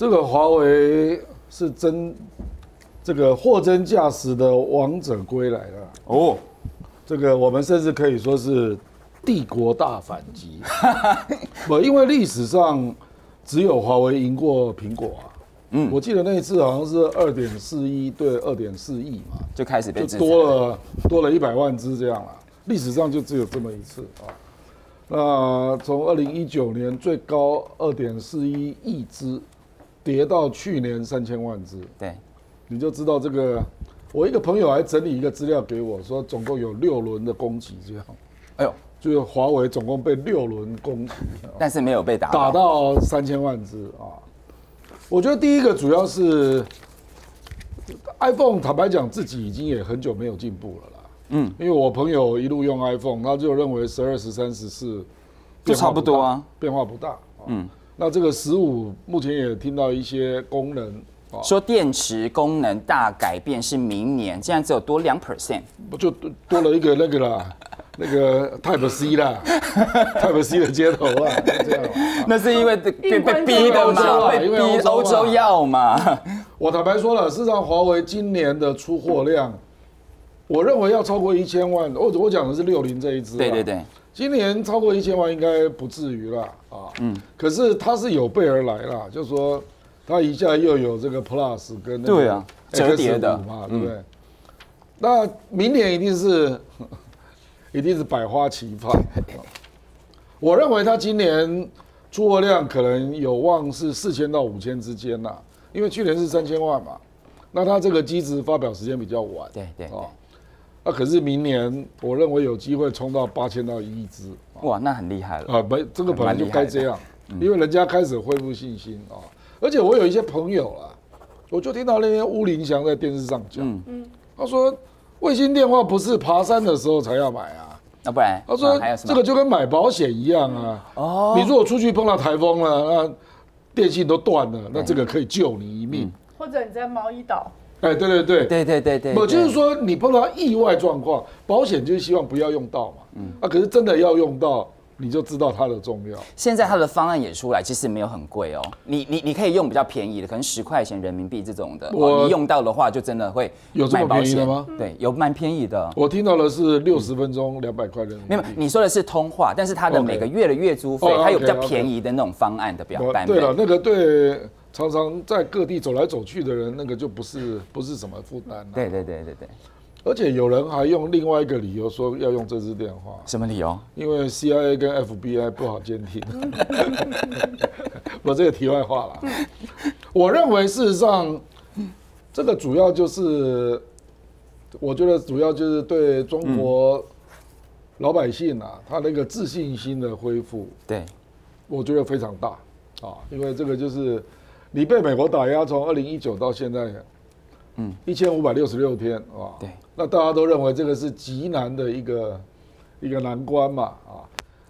这个华为是真这个货真价实的王者归来了哦。这个我们甚至可以说是帝国大反击。不，因为历史上只有华为赢过苹果啊。嗯，我记得那一次好像是2.41对2.4亿嘛，就开始被制裁了，就多了100万只这样了。历史上就只有这么一次啊。那从2019年最高2.41亿只，跌到去年3000万只。对，你就知道这个。我一个朋友还整理一个资料给我，说总共有6轮的攻击这样。哎呦，就是华为总共被6轮攻击，但是没有被打到3000万只啊。我觉得第一个主要是 iPhone， 坦白讲自己已经也很久没有进步了啦。嗯，因为我朋友一路用 iPhone， 他就认为12、13、14就差不多啊，变化不大。嗯，那这个15目前也听到一些功能，说电池功能大改变是明年，现在只有多2%， 不就多了一个那个啦。那个 Type C 啦 ，Type C 的接头啊，这样那是因为被逼的嘛，被逼欧洲要嘛。我坦白说了，事实上华为今年的出货量，我认为要超过1000万。我讲的是60这一支，对对对，今年超过1000万应该不至于啦啊。嗯，可是它是有备而来啦，就是说它一下又有这个 Plus 跟对啊折叠的嘛，对不对？那明年一定是百花齐放。我认为它今年出货量可能有望是4000到5000之间啦，因为去年是3000万嘛。那它这个机子发表时间比较晚，对对啊。那可是明年我认为有机会冲到8000到1亿只。哇，那很厉害了啊！没，这个本来就该这样，因为人家开始恢复信心啊。而且我有一些朋友啊，我就听到那天乌林祥在电视上讲，他说，卫星电话不是爬山的时候才要买啊，那不然他说这个就跟买保险一样啊。哦，你如果出去碰到台风了，那电信都断了，那这个可以救你一命。或者你在毛伊岛，哎，对对对对对对对，我就是说你碰到意外状况，保险就是希望不要用到嘛。嗯，啊，可是真的要用到，你就知道它的重要。现在它的方案也出来，其实没有很贵哦。你可以用比较便宜的，可能10块钱人民币这种的。你用到的话，就真的会有这么便宜的吗？对，有蛮便宜的。我听到的是60分钟200块人民币。没有，你说的是通话，但是它的每个月的月租费，它有比较便宜的那种方案的表单。对了，那个对常常在各地走来走去的人，那个就不是什么负担。对对对对对。而且有人还用另外一个理由说要用这支电话，什么理由？因为 CIA 跟 FBI 不好监听。我这个题外话啦，我认为事实上，这个主要就是，我觉得主要就是对中国老百姓啊，他那个自信心的恢复，对，我觉得非常大啊，因为这个就是你被美国打压，从2019到现在。嗯，1566天啊，对，那大家都认为这个是极难的一个难关嘛啊，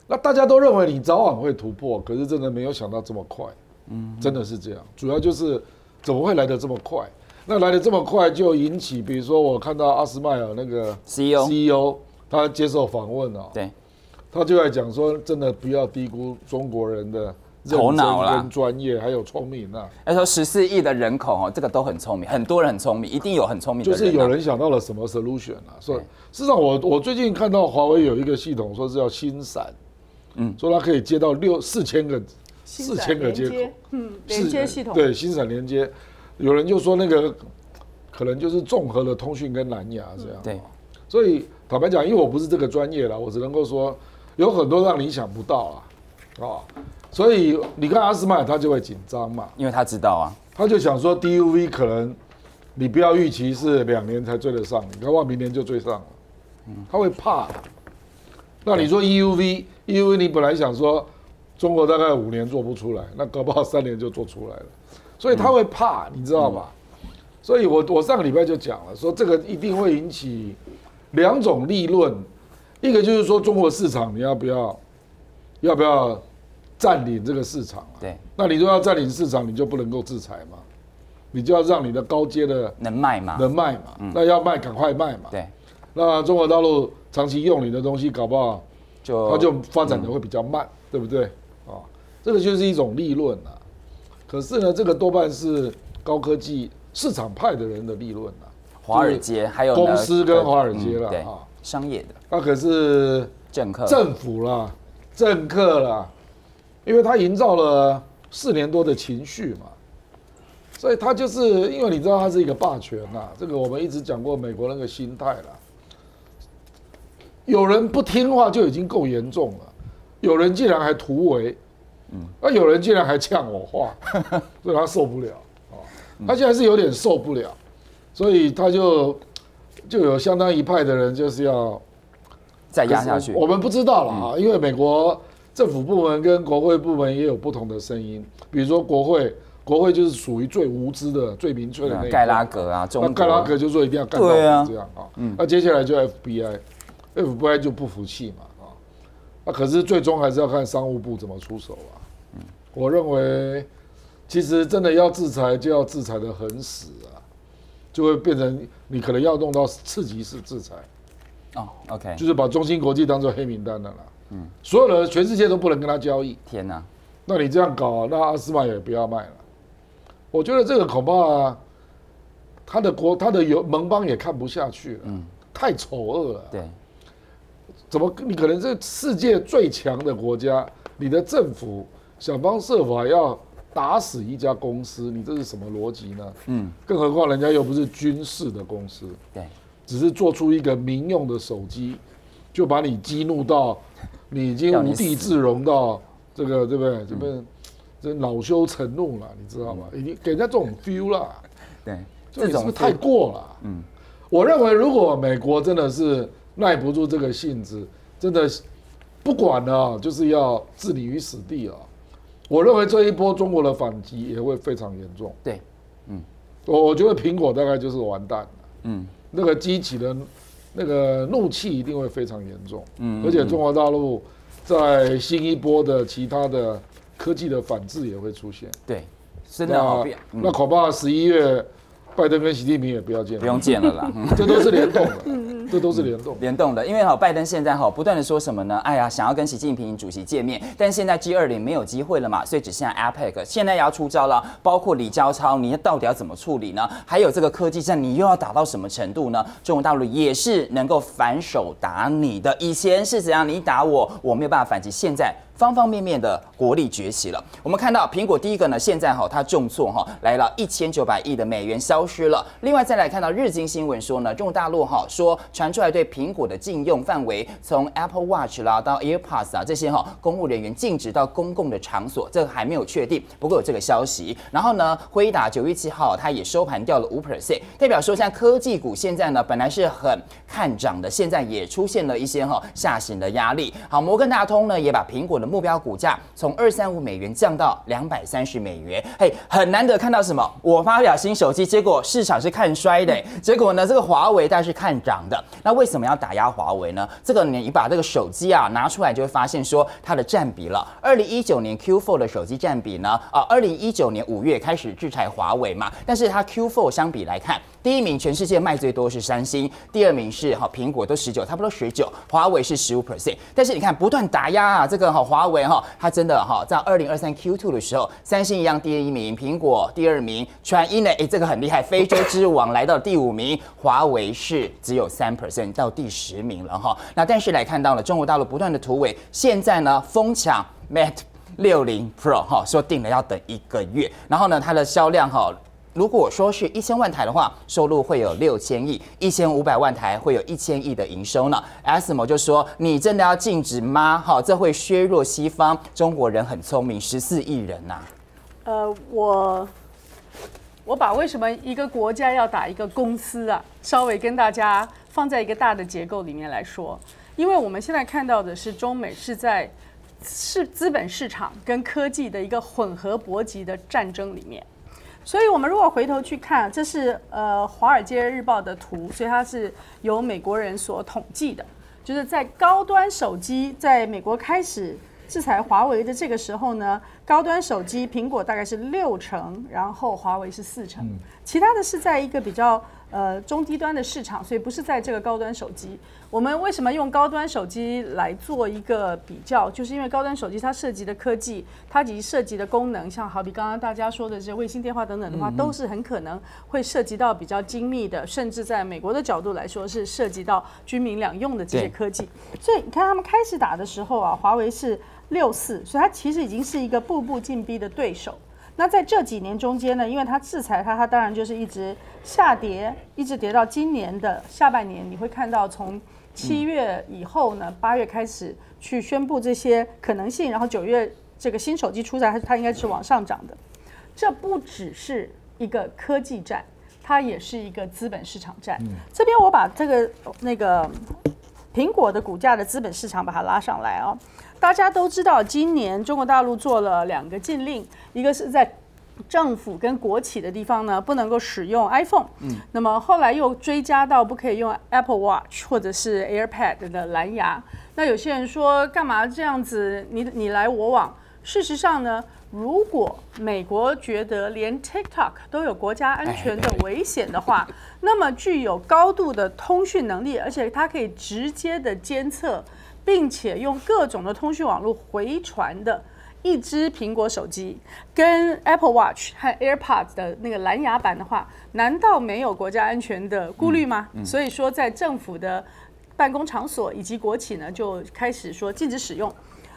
那大家都认为你早晚会突破，可是真的没有想到这么快，嗯，真的是这样，主要就是怎么会来得这么快？那来得这么快就引起，比如说我看到阿斯麦尔那个 CEO， 他接受访问啊，对，他就在讲说，真的不要低估中国人的头脑啦，专业还有聪明啊！他说14亿的人口哦，这个都很聪明，很多人很聪明，一定有很聪明的人。就是有人想到了什么 solution 啊？所以事实上，我最近看到华为有一个系统，说是叫星闪，嗯，说它可以接到四千个接口，嗯，连接系统对星闪连接。有人就说那个可能就是综合的通讯跟蓝牙这样。对，所以坦白讲，因为我不是这个专业啦，我只能够说有很多让你想不到啊，啊。所以你看阿斯麦他就会紧张嘛，因为他知道啊，他就想说 DUV 可能你不要预期是2年才追得上，你搞不好明年就追上了，他会怕。那你说 EUV 你本来想说中国大概5年做不出来，那搞不好3年就做出来了，所以他会怕，你知道吧？所以我上个礼拜就讲了，说这个一定会引起2种立论，一个就是说中国市场你要不要占领这个市场啊？对，那你如果要占领市场，你就不能够制裁嘛，你就要让你的高阶的能卖嘛，那要卖赶快卖嘛。对，那中国大陆长期用你的东西，搞不好它就发展的会比较慢，对不对？啊，这个就是一种立论啊。可是呢，这个多半是高科技市场派的人的利润啊，华尔街还有公司跟华尔街了啊，商业的。那可是政府啦，政客啦，因为他营造了4年多的情绪嘛。所以他就是因为你知道他是一个霸权啦、啊，这个我们一直讲过美国那个心态啦。有人不听话就已经够严重了，有人竟然还突围，那有人竟然还呛我话，所以他受不了啊，他现在是有点受不了，所以他就有相当一派的人就是要再压下去。我们不知道了啊，因为美国政府部门跟国会部门也有不同的声音，比如说国会就是属于最无知的、最民粹的那一派。盖拉格啊，那盖拉格就说一定要干到我这样啊。那接下来就 FBI 就不服气嘛啊。那可是最终还是要看商务部怎么出手啊。我认为其实真的要制裁，就要制裁得很死啊，就会变成你可能要弄到次级式制裁。哦 ，OK， 就是把中芯国际当做黑名单的啦。所有的全世界都不能跟他交易。天哪！那你这样搞、啊，那阿斯曼也不要卖了。我觉得这个恐怕他的盟邦也看不下去了，太丑恶了。对，怎么你可能是世界最强的国家，你的政府想方设法要打死一家公司，你这是什么逻辑呢？更何况人家又不是军事的公司，对，只是做出一个民用的手机，就把你激怒到你已经无地自容到这个，对不对？这边。这恼羞成怒了，你知道吗？你给人家这种 feel 啦，对，这种是不是太过了？我认为如果美国真的是耐不住这个性子，真的不管了、啊，就是要置你于死地啊！我认为这一波中国的反击也会非常严重。对，我觉得苹果大概就是完蛋了。那个激起的那个怒气一定会非常严重。而且中国大陆在新一波的其他的。科技的反制也会出现，对，真的好变。那恐怕11月，拜登跟习近平也不要见了，不用见了啦，这都是联动的，这都是联动的。因为哈，拜登现在哈不断的说什么呢？哎呀，想要跟习近平主席见面，但现在 G20没有机会了嘛，所以只剩下 APEC， 现在也要出招了，包括李家超，你到底要怎么处理呢？还有这个科技战，你又要打到什么程度呢？中国大陆也是能够反手打你的，以前是怎样，你打我，我没有办法反击，现在。方方面面的国力崛起了。我们看到苹果第一个呢，现在哈它重挫哈，来了1900亿的美元消失了。另外再来看到日经新闻说呢，中国大陆哈说传出来对苹果的禁用范围，从 Apple Watch 啦到 AirPods 啊这些哈，公务人员禁止到公共的场所，这个还没有确定，不过有这个消息。然后呢，辉达9月7号它也收盘掉了5%，代表说像科技股现在呢本来是很看涨的，现在也出现了一些哈下行的压力。好，摩根大通呢也把苹果的目标股价从235美元降到230美元，嘿，很难得看到什么？我发表新手机，结果市场是看衰的，结果呢，这个华为但是看涨的。那为什么要打压华为呢？这个你把这个手机啊拿出来，就会发现说它的占比了。2019年 Q4 的手机占比呢，2019年5月开始制裁华为嘛，但是它 Q4 相比来看，第一名全世界卖最多是三星，第二名是苹果都19%，差不多19%，华为是15%。但是你看不断打压啊，这个华为哈，它真的哈，在2023 Q2 的时候，三星一样第一名，苹果第二名，传音呢，这个很厉害，非洲之王来到第5名，华为是只有3%，到第10名了哈。那但是来看到了中国大陆不断的突围，现在呢疯抢 Mate60Pro 哈，说定了要等1个月，然后呢它的销量哈。如果说是1000万台的话，收入会有6000亿，1500万台会有1000亿的营收呢。ASML 就说：“你真的要禁止吗？好，这会削弱西方。中国人很聪明，14亿人呐、啊。”我把为什么一个国家要打一个公司啊，稍微跟大家放在一个大的结构里面来说，因为我们现在看到的是中美是在资本市场跟科技的一个混合搏击的战争里面。所以，我们如果回头去看，这是《华尔街日报》的图，所以它是由美国人所统计的。就是在高端手机在美国开始制裁华为的这个时候呢，高端手机苹果大概是6成，然后华为是4成，其他的是在一个比较中低端的市场，所以不是在这个高端手机。我们为什么用高端手机来做一个比较，就是因为高端手机它涉及的科技，它及涉及的功能，像好比刚刚大家说的这些卫星电话等等的话，都是很可能会涉及到比较精密的，甚至在美国的角度来说是涉及到军民两用的这些科技。所以你看他们开始打的时候啊，华为是64，所以它其实已经是一个步步进逼的对手。那在这几年中间呢，因为它制裁它当然就是一直下跌，一直跌到今年的下半年。你会看到从7月以后呢，8月开始去宣布这些可能性，然后9月这个新手机出来，它应该是往上涨的。这不只是一个科技战，它也是一个资本市场战。这边我把这个苹果的股价的资本市场把它拉上来啊。大家都知道，今年中国大陆做了2个禁令，一个是在政府跟国企的地方呢不能够使用 iPhone， 那么后来又追加到不可以用 Apple Watch 或者是 AirPod 的蓝牙。那有些人说干嘛这样子，你来我往。事实上呢，如果美国觉得连 TikTok 都有国家安全的危险的话，那么具有高度的通讯能力，而且它可以直接的监测，并且用各种的通讯网络回传的一只苹果手机跟 Apple Watch 和 AirPods 的那个蓝牙版的话，难道没有国家安全的顾虑吗？所以说，在政府的办公场所以及国企呢，就开始说禁止使用。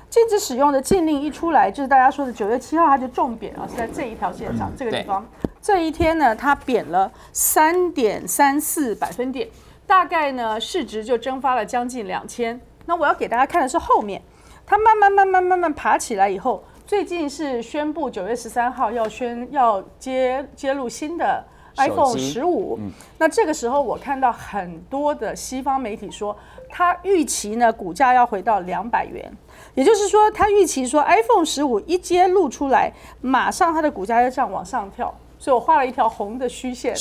禁止使用的禁令一出来，就是大家说的9月7号，它就重贬啊，是在这一条线上这个地方。这一天呢，它贬了3.34%，大概呢市值就蒸发了将近2000。那我要给大家看的是后面，它慢慢爬起来以后，最近是宣布9月13号要揭露新的 iPhone 15。那这个时候我看到很多的西方媒体说，它预期呢股价要回到200元，也就是说，它预期说 iPhone 15一揭露出来，马上它的股价要这样往上跳。所以我画了一条红的虚线，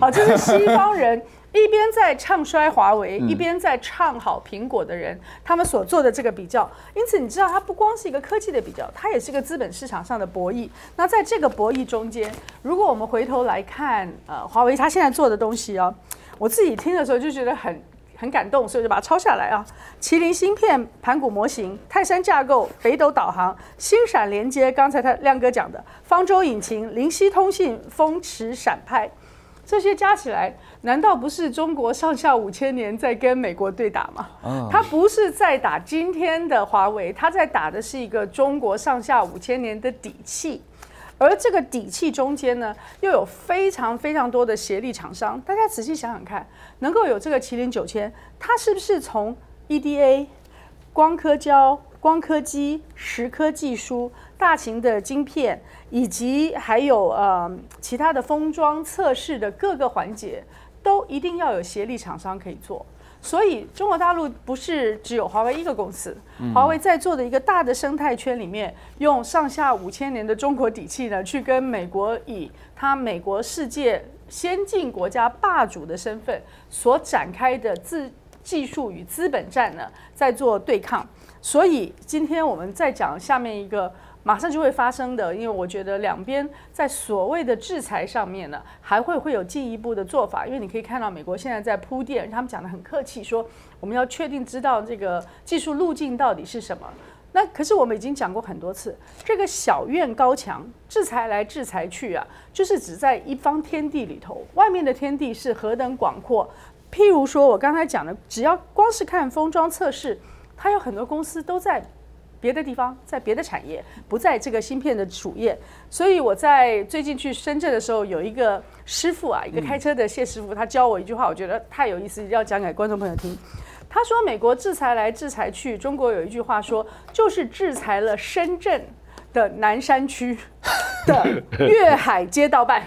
好，这是西方人。一边在唱衰华为，一边在唱好苹果的人，他们所做的这个比较，因此你知道，它不光是一个科技的比较，它也是一个资本市场上的博弈。那在这个博弈中间，如果我们回头来看，华为它现在做的东西啊，我自己听的时候就觉得很感动，所以就把它抄下来啊。麒麟芯片、盘古模型、泰山架构、北斗导航、星闪连接，刚才亮哥讲的方舟引擎、灵犀通信、风驰闪派。这些加起来，难道不是中国上下5000年在跟美国对打吗？他不是在打今天的华为，他在打的是一个中国上下5000年的底气。而这个底气中间呢，又有非常多的协力厂商。大家仔细想想看，能够有这个麒麟9000，它是不是从 EDA、光刻胶、光刻机、蚀刻技术、大型的晶片，以及还有其他的封装测试的各个环节，都一定要有协力厂商可以做。所以中国大陆不是只有华为一个公司，华为在做的一个大的生态圈里面，用上下5000年的中国底气呢，去跟美国以它美国世界先进国家霸主的身份所展开的技术与资本战呢，在做对抗。所以今天我们再讲下面一个马上就会发生的，因为我觉得两边在所谓的制裁上面呢，还会有进一步的做法。因为你可以看到美国现在在铺垫，他们讲得很客气，说我们要确定知道这个技术路径到底是什么。那可是我们已经讲过很多次，这个小院高墙，制裁来制裁去啊，就是只在一方天地里头，外面的天地是何等广阔。譬如说我刚才讲的，只要光是看封装测试，它有很多公司都在别的地方，在别的产业，不在这个芯片的主业。所以我在最近去深圳的时候，有一个师傅啊，一个开车的谢师傅，他教我一句话，我觉得太有意思，要讲给观众朋友听。他说，美国制裁来制裁去，中国有一句话说，就是制裁了深圳的南山区的粤海街道办，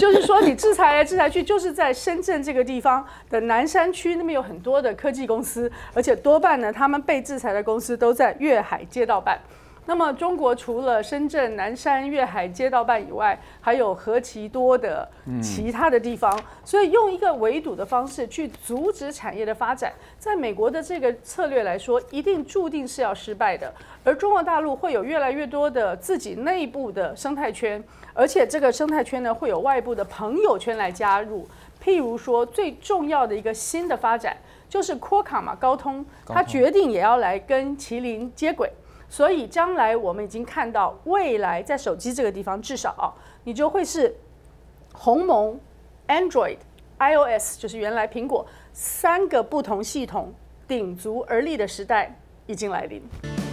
就是说你制裁来制裁去，就是在深圳这个地方的南山区那边有很多的科技公司，而且多半呢，他们被制裁的公司都在粤海街道办。那么，中国除了深圳南山粤海街道办以外，还有何其多的其他的地方。所以，用一个围堵的方式去阻止产业的发展，在美国的这个策略来说，一定注定是要失败的。而中国大陆会有越来越多的自己内部的生态圈，而且这个生态圈呢，会有外部的朋友圈来加入。譬如说，最重要的一个新的发展就是 Qualcomm 嘛，高通，它决定也要来跟麒麟接轨。所以将来我们已经看到，未来在手机这个地方，至少你就会是鸿蒙、Android、iOS， 就是原来苹果三个不同系统鼎足而立的时代已经来临。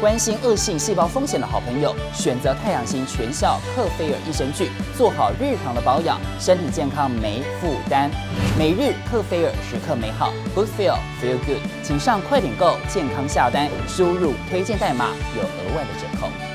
关心恶性细胞风险的好朋友，选择太阳型全效克菲尔益生菌，做好日常的保养，身体健康没负担。每日克菲尔，时刻美好 ，Good Feel Feel Good， 请上快点购健康下单，输入推荐代码有额外的折扣。